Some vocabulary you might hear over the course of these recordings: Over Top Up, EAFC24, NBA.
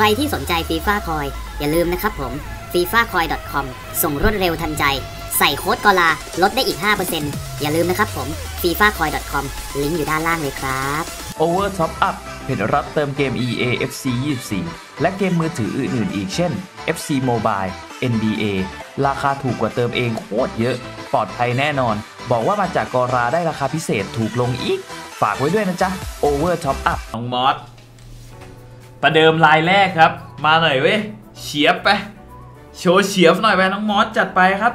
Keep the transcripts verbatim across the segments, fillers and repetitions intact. ใครที่สนใจฟีฟ่าคอยอย่าลืมนะครับผม ฟีฟ่าคอย ดอท คอม ส่งรวดเร็วทันใจใส่โค้ดกอลาลดได้อีก ห้าเปอร์เซ็นต์ อย่าลืมนะครับผม ฟีฟ่าคอย ดอท คอม ลิงก์อยู่ด้านล่างเลยครับ Over Top Up เห็นรับเติมเกม อี เอ เอฟ ซี ยี่สิบสี่ และเกมมือถืออื่นๆอีกเช่น เอฟ ซี โมบายล์ เอ็น บี เอ ราคาถูกกว่าเติมเองโคตรเยอะปลอดภัยแน่นอนบอกว่ามาจากกอลาได้ราคาพิเศษถูกลงอีกฝากไว้ด้วยนะจ๊ะ Over Top Up น้องมอสประเดิมลายแรกครับมาหน่อยเว้ยเฉียบไปโชว์เฉียบหน่อยไปน้องมอสจัดไปครับ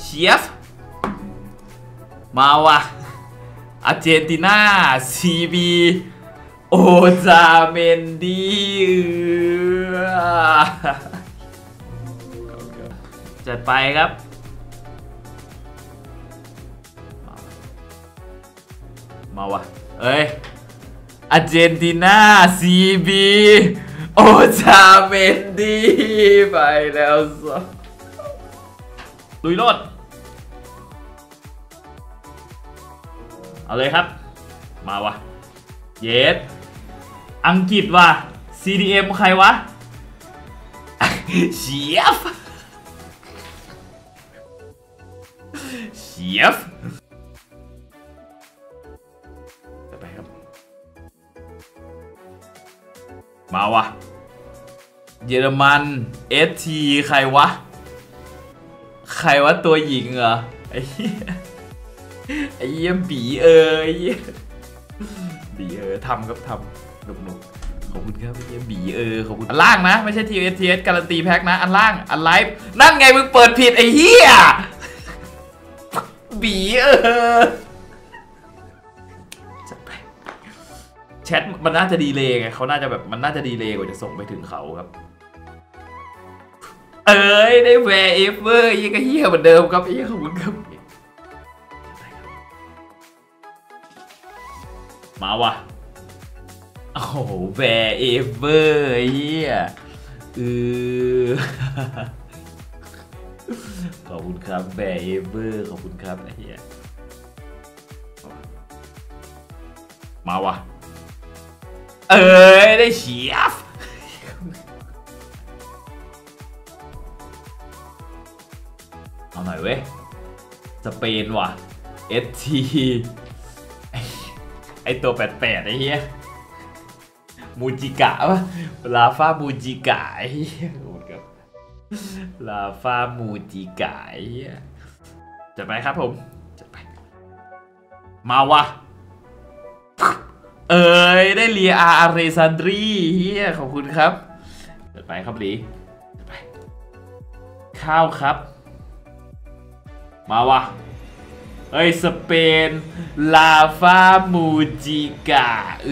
เฉียบมาว่ะอาร์เจนตินาซีบีโอซาเมนดีจัดไปครับมาวะเอ้ยอาร์เจนตินาซีบีโอซาเมนดีไปแล้วสัสลุยโลดเอาเลยครับมาวะเยสอังกฤษวะ ซี ดี เอ็ม ใครวะเชียฟเชียฟมาวะเยอรมันเอสทีใครวะใครวะตัวหญิงเหรอไอ้ไอ้เยี่ยมปีเอ๋ยบีเออทำครับทำหนุกๆขอบคุณครับไอ้เยี่ยมบีเออขอบคุณอันล่างนะไม่ใช่ทีเอสทีเอสการันตีแพ็กนะอันล่างอันไลฟ์นั่นไงมึงเปิดผิดไอ้เหี้ยบีเออแชทมันน่าจะดีเลยไงเขาน่าจะแบบมันน่าจะดีเลยกว่าจะส่งไปถึงเขาครับเอ้ยได้แวร์เอฟเวอร์ยังก็เฮี้ยเหมือนเดิมครับไอ้ขอบคุณครับมาวะโอ้โหแวร์เอฟเวอร์เฮี้ยเออขอบคุณครับแวร์เอฟเวอร์ขอบคุณครับไอ้เฮี้ยมาวะเอ้ยได้เฉียบเอาหน่อยเว้ยสเปนว่ะเอสทีไอตัวแปดแปดไอ้เหี้ยมูจิกะวะลาฟามูจิกะไอ้เหี้ยลาฟามูจิกะไอ้เหี้ยจัดไปครับผมจัดไปมาวะเอ้ยได้เลียอาอาเรซันดรีเฮียขอบคุณครับเดินไปครับหลีไปข้าวครับมาวะเอ้ยสเปนลาฟามูจิกะเอ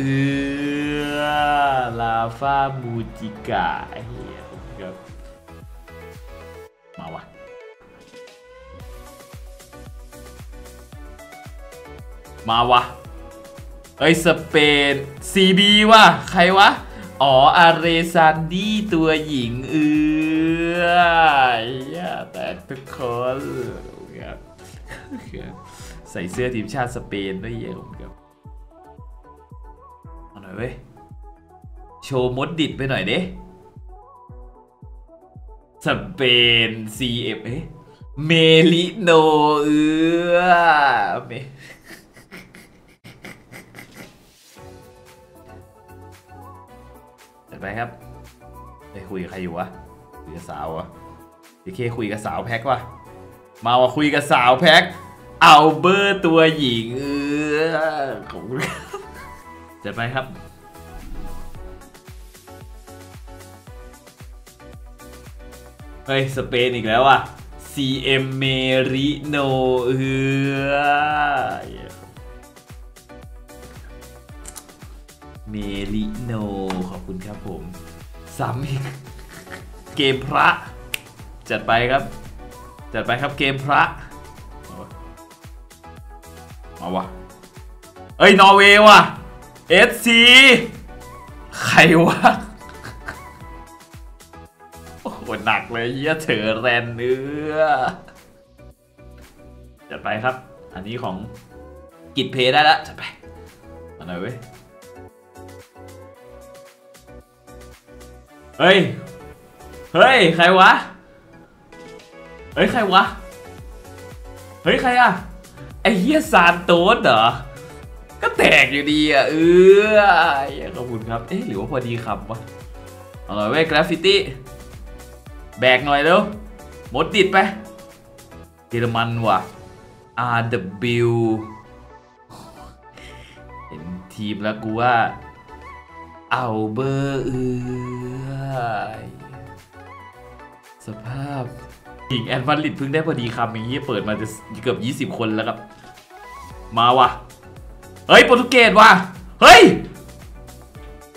อลาฟามูจิกะเฮียขอบคุณครับมาวะมาวะเอ้ยสเปน ซี บี ว่ะใครวะอ๋ออาเรซันดี้ตัวหญิงเอื้อย่าแต่ทุกคนครับใส่เสื้อทีมชาติสเปนด้วยเยี่ยมครับเอาหน่อยเว้ยโชว์มดดิดไปหน่อยเด้สเปน ซี เอฟ เอ๊ะเมลิโนเอื้อไปครับไปคุยกับใครอยู่วะคุยกับสาววะพี่เคคุยกับสาวแพ็กวะมาว่าคุยกับสาวแพ็กเอาเบอร์ตัวหญิงเออของจะไปครับเฮ้ยสเปนอีกแล้วว่ะ ซี เอ็ม เมริโนเออเมลิโนขอบคุณครับผมซ้ำอีกเกมพระจัดไปครับจัดไปครับเกมพระมาวะเอ้ยนอร์เวย์ว่ะ เอส ซี ใครวะโอ้โหหนักเลยเหี้ยเถอแรนเนื้อจัดไปครับอันนี้ของกิจเพย์ได้แล้วจัดไปมาหน่อยเว้ย เฮ้ยเฮ้ยใครวะเฮ้ยใครวะเฮ้ยใครอะไอ้เฮียซานโต้เหรอก็แตกอยู่ดีอ่ะเออขอบคุณครับเอ๊ะหรือว่าพอดีคำวะเอาหน่อยเว้ยกราฟฟิตี้แบกหน่อยเร็วหมดติดไปเยอรมันว่ะ อาร์ ดับเบิลยู เห็นทีมแล้วกูว่าเอาเบอร์เอื้อสภาพอีกแอนวาลิดเพิ่งได้พอดีคำอย่างนี้เปิดมาจะเกือบยี่สิบคนแล้วครับมาวะเฮ้ยโปรตุเกสว่ะเฮ้ย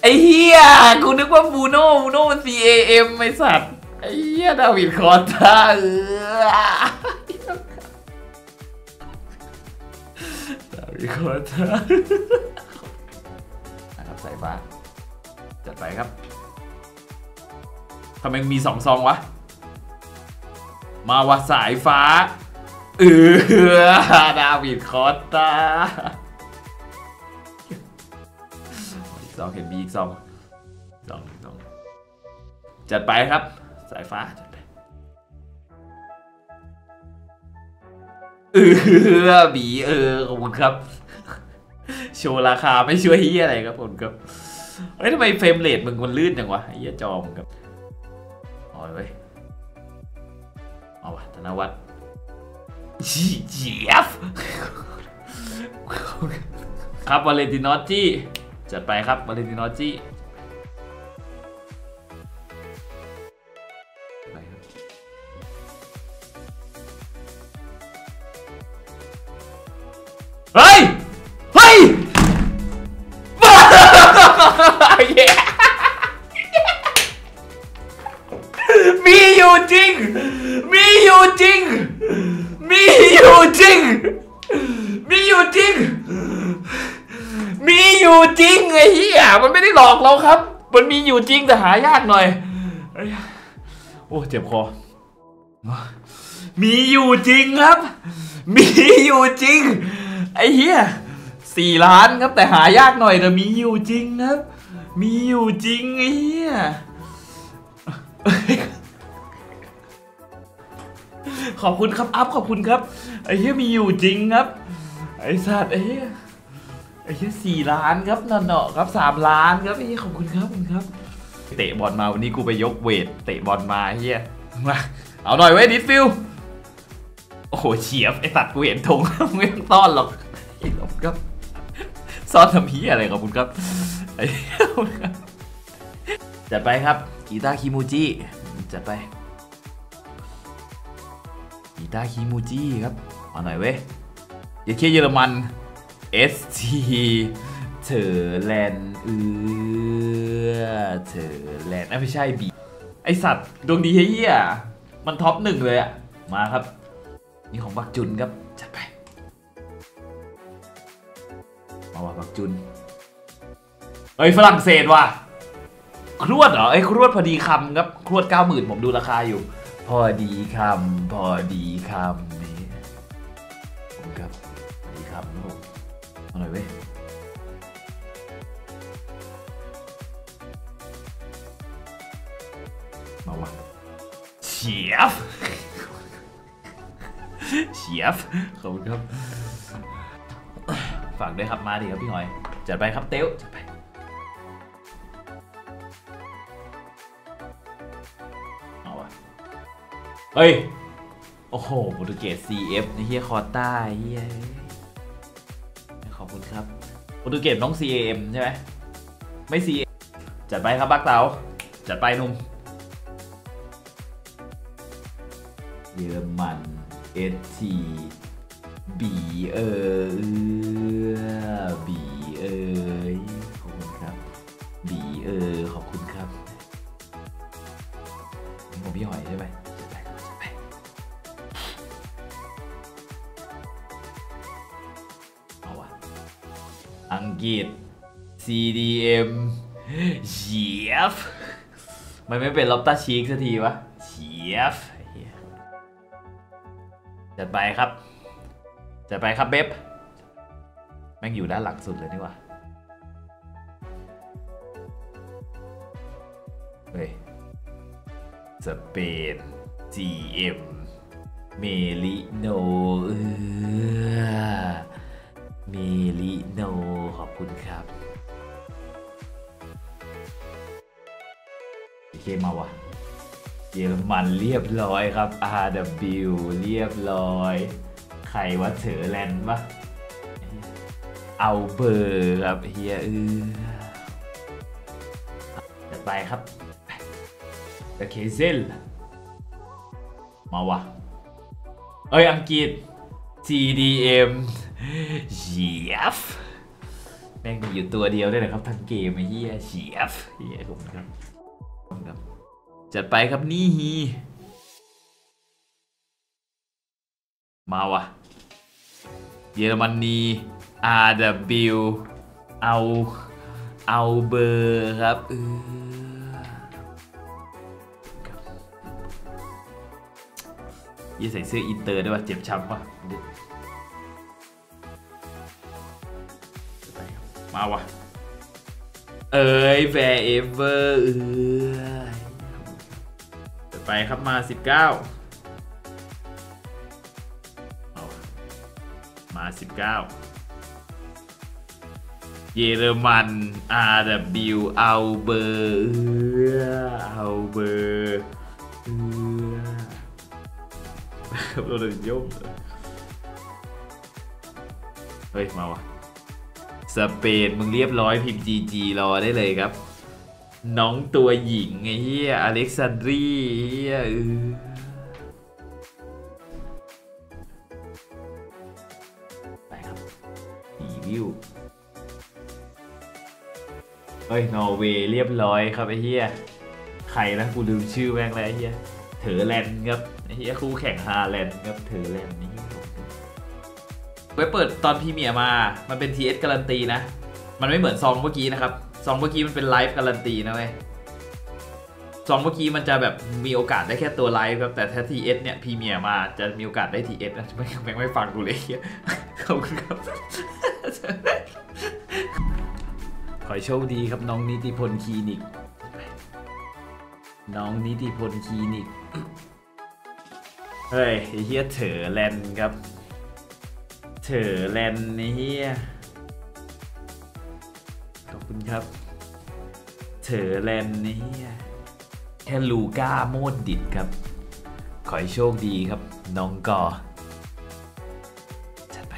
ไอ้เหี้ยกูนึกว่าบูโน่บูโน่มัน ซี เอ เอ็ม ไอ้สัตว์ไอ้เหี้ยดาวิดคอต้าเออดาวิดคอต้านะครับใส่บ้าจัดไปครับทำไมมีสองซองวะมาวะสายฟ้าเออดาวิดคอต้าสองเห็นมีอีกสองสองสองจัดไปครับสายฟ้าจัดไปเออบีเออขอบคุณครับโชว์ราคาไม่ช่วยเฮียอะไรครับผมครับเฮ้ยทำไมเฟรมเรทมึงมันลื่นจังวะเฮียจอมครับอ๋อเว้ยเอาวะธนวัฒน์จีเจียฟครับวาเลนตินอตจี้จัดไปครับวาเลนตินอจี้เฮ้ยเฮ้ยบ้ามีอยู่จริงมีอยู่จริงมีอยู่จริงมีอยู่จริงมีอยู่จริงไอ้เหี้ยมันไม่ได้หลอกเราครับมันมีอยู่จริงแต่หายากหน่อยโอ้เจ็บคอมีอยู่จริงครับมีอยู่จริงไอ้เหี้ยสี่ล้านครับแต่หายากหน่อยแต่มีอยู่จริงครับมีอยู่จริงไอ้เหี้ยขอบคุณครับอัพขอบคุณครับไอ้เหี้ยมีอยู่จริงครับไอ้สัตว์ไอ้เหี้ยไอ้เหี้ยสี่ล้านครับนอนๆครับสามล้านครับไอ้เหี้ยขอบคุณครับขอบคุณครับเตะบอลมาวันนี้กูไปยกเวทเตะบอลมาเหี้ยมาเอาหน่อยเว้ยดิสฟิลโอ้โหเฉียบไอ้สัตว์กูเห็นธงไม่ต้องต้อนหรอกอีกรอบครับซ้อนทำเหี้ยอะไรขอบคุณครับไอ้เหี้ยจัดไปครับกีตาร์คิมูจิจัดไปกีตาร์คิมูจิครับเอาหน่อยเว้ยอย่าเคี่ยเยอรมันเอส ที เธอแลนเออเธอแลนไม่ใช่บีไอสัตว์ดวงดีเฮียมันท็อปหนึ่งเลยอะมาครับนี่ของบักจุนครับจัดไปมาว่าบักจุนเอ้ยฝรั่งเศสว่ะครวดเหรอไอ้ครวดพอดีคำครับครวดเก้าหมื่นผมดูราคาอยู่พอดีคำพอดีคำนี่ครับพอดีคำครับหน่อยเว้ยมาวะเฉียบเฉียบขอบคุณครับฝากด้วยครับมาดิครับพี่หอยจัดไปครับเต้วจัดไปมาวะเฮ้ยโอ้โหโปรตุเกส ซี เอฟ เฮียคอต้าเฮียขอบคุณครับโปรตุเกสต้อง ซี เอ เอ็ม ใช่ไหมไม่ ซี เอ เอ็ม จัดไปครับบักเตาจัดไปนุ่มเยอรมัน เอส ที B เออ B เออขอบคุณครับ B เออขอบคุณครับผมพี่หอยใช่ไหมอังกฤษ ซี ดี เอ็ม เชียฟมันไม่เป็นล็อบต้าชีกสักทีวะเชียฟจัดไปครับจัดไปครับเบ๊บแม่งอยู่ด้านหลังสุดเลยนี่วะ เฮ้ยสเปน จี เอ็ม เมลิโนเออเมลิโนขอบคุณครับเกมมาวะเยอรมันเรียบร้อยครับ อาร์ ดับเบิลยู เรียบร้อยใครวะเถอแลนด์ปะเอาเบอร์ครับเฮียเออจะไปครับตะเคเซลมาวะเอ้ยอังกฤษ จี ดี เอ็ม เชียฟแม่งมีอยู่ตัวเดียวได้เลยครับทั้งเกมเฮียเชียฟเฮียผมครับจัดไปครับนี่ฮีมาวะเยอรมนี อาร์ ดับเบิลยู เอาเอาเบอร์ครับเออยี่ใส่เสื้ออินเตอร์ได้ป่ะเจ็บช้ำป่ะมาวะเอ้ยแวร์เอเวอร์เออไปครับมาสิบเก้ามาสิบเก้าเยอรมัน อาร์ ดับเบิลยู เอาเบอร์เอาเบอร์โรนัลโญ่เฮ้ยมาวะสเปนมึงเรียบร้อยพิมพ์ จี จี รอได้เลยครับน้องตัวหญิงไอ้เหี้ยอเล็กซานดรีเหี้ยเออไปครับรีวิวเอ้ยนอร์เวย์เรียบร้อยครับไอ้เหี้ยใครนะกูลืมชื่อแม่งแล้วไอ้เหี้ยเถอแลนด์ครับไอ้เหี้ยคู่แข่งฮาแลนด์ครับเถอแลนด์นี่เว็บเปิดตอนพรีเมียร์มามันเป็น ที เอส การันตีนะมันไม่เหมือนซองเมื่อกี้นะครับสองเมื่อกี้มันเป็นไลฟ์การันตีนะเว้ยสองเมื่อกี้มันจะแบบมีโอกาสได้แค่ตัวไลฟ์ครับแต่ถ้า ที เอส เนี่ยพรีเมียร์มาจะมีโอกาสได้ ที เอส นะไม่ไม่ไม่ฟังกูเลยขอบคุณครับขอโชคดีครับน้องนิติพลคลินิกน้องนิติพลคลินิกเฮ้ยเฮียเถอแลนด์ครับเถอแลนด์เฮียขอบคุณครับเถอแลนด์นี่แค่ลูก้าโมดดิดครับขอให้โชคดีครับน้องกอจัดไป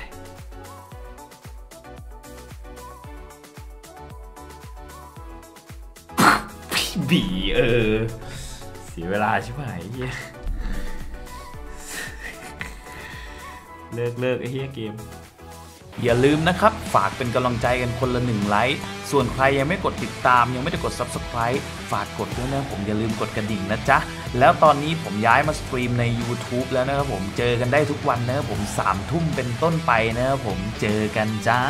พี่บีเออเสียเวลาใช่ไหมเลิกเลิกไอ้เหี้ยเกมอย่าลืมนะครับฝากเป็นกำลังใจกันคนละหนึ่งไลค์ส่วนใครยังไม่กดติดตามยังไม่ได้กด ซับสไครบ์ ฝากกดด้วยนะผมอย่าลืมกดกระดิ่งนะจ๊ะแล้วตอนนี้ผมย้ายมาสตรีมใน ยูทูบ แล้วนะครับผมเจอกันได้ทุกวันนะครับผมสามทุ่มเป็นต้นไปนะครับผมเจอกันจ้า